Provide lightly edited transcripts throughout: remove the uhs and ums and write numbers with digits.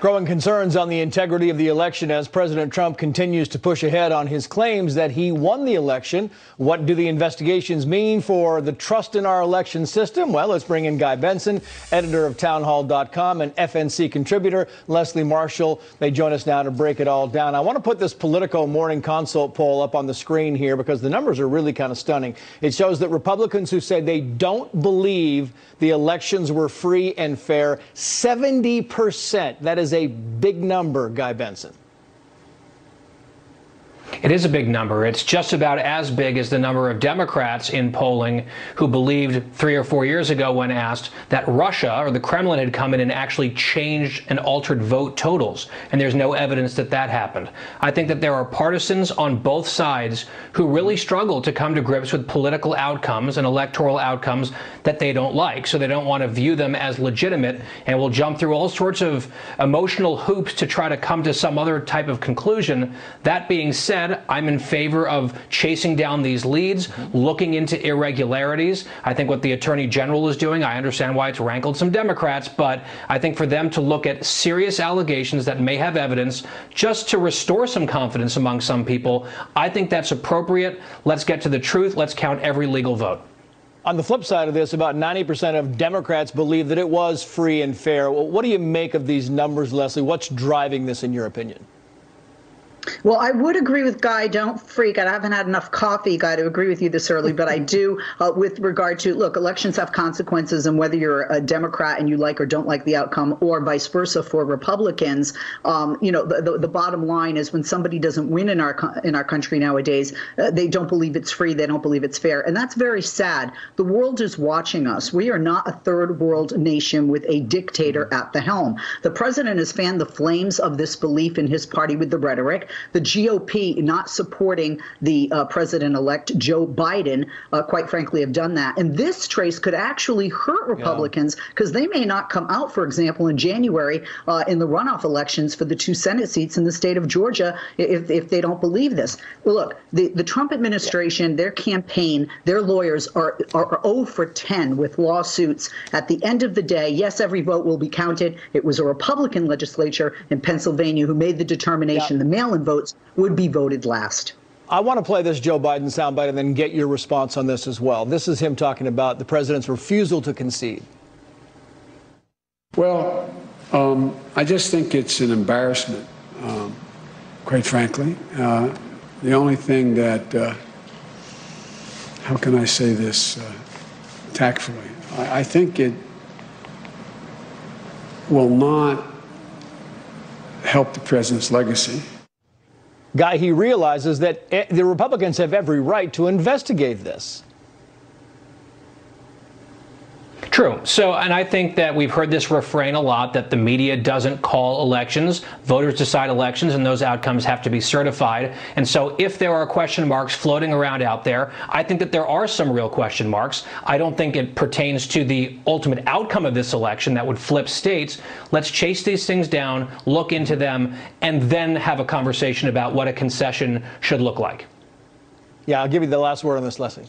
Growing concerns on the integrity of the election as President Trump continues to push ahead on his claims that he won the election. What do the investigations mean for the trust in our election system? Well, let's bring in Guy Benson, editor of townhall.com, and FNC contributor Leslie Marshall. They join us now to break it all down. I want to put this Politico morning consult poll up on the screen here because the numbers are really kind of stunning. It shows that Republicans who said they don't believe the elections were free and fair, 70%. That is a big number, Guy Benson. It is a big number. It's just about as big as the number of Democrats in polling who believed 3 or 4 years ago when asked that Russia or the Kremlin had come in and actually changed and altered vote totals. And there's no evidence that that happened. I think that there are partisans on both sides who really struggle to come to grips with political outcomes and electoral outcomes that they don't like. So they don't want to view them as legitimate and will jump through all sorts of emotional hoops to try to come to some other type of conclusion. That being said, I'm in favor of chasing down these leads, looking into irregularities. I think what the Attorney General is doing, I understand why it's rankled some Democrats, but I think for them to look at serious allegations that may have evidence just to restore some confidence among some people, I think that's appropriate. Let's get to the truth. Let's count every legal vote. On the flip side of this, about 90% of Democrats believe that it was free and fair. What do you make of these numbers, Leslie? What's driving this, in your opinion? Well, I would agree with Guy. Don't freak out. I haven't had enough coffee, Guy, to agree with you this early, but I do with regard to, look, elections have consequences, and whether you're a Democrat and you like or don't like the outcome, or vice versa for Republicans, you know, the bottom line is when somebody doesn't win in our country nowadays, they don't believe it's free, they don't believe it's fair, and that's very sad. The world is watching us. We are not a third world nation with a dictator at the helm. The president has fanned the flames of this belief in his party with the rhetoric. The GOP not supporting the president-elect Joe Biden, quite frankly, have done that. And this trace could actually hurt Republicans because they may not come out, for example, in January in the runoff elections for the 2 Senate seats in the state of Georgia if they don't believe this. Well, look, the Trump administration, their campaign, their lawyers are 0 for 10 with lawsuits. At the end of the day, yes, every vote will be counted. It was a Republican legislature in Pennsylvania who made the determination. The mail-in votes would be voted last. I want to play this Joe Biden soundbite and then get your response on this as well. This is him talking about the president's refusal to concede. Well, I just think it's an embarrassment, quite frankly. The only thing that, how can I say this tactfully? I think it will not help the president's legacy. Guy, he realizes that the Republicans have every right to investigate this. True. So, and I think that we've heard this refrain a lot, that the media doesn't call elections. Voters decide elections, and those outcomes have to be certified. And so if there are question marks floating around out there, I think that there are some real question marks. I don't think it pertains to the ultimate outcome of this election that would flip states. Let's chase these things down, look into them, and then have a conversation about what a concession should look like. Yeah, I'll give you the last word on this, Leslie.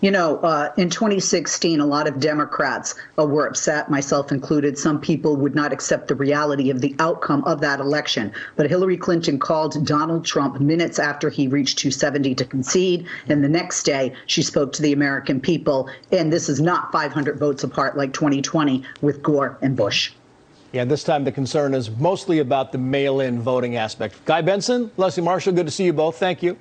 You know, in 2016, a lot of Democrats were upset, myself included. Some people would not accept the reality of the outcome of that election. But Hillary Clinton called Donald Trump minutes after he reached 270 to concede. And the next day, she spoke to the American people. And this is not 500 votes apart like 2020 with Gore and Bush. Yeah, this time the concern is mostly about the mail-in voting aspect. Guy Benson, Leslie Marshall, good to see you both. Thank you.